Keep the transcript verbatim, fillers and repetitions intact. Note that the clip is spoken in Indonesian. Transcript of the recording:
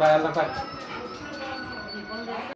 Pak, Pak.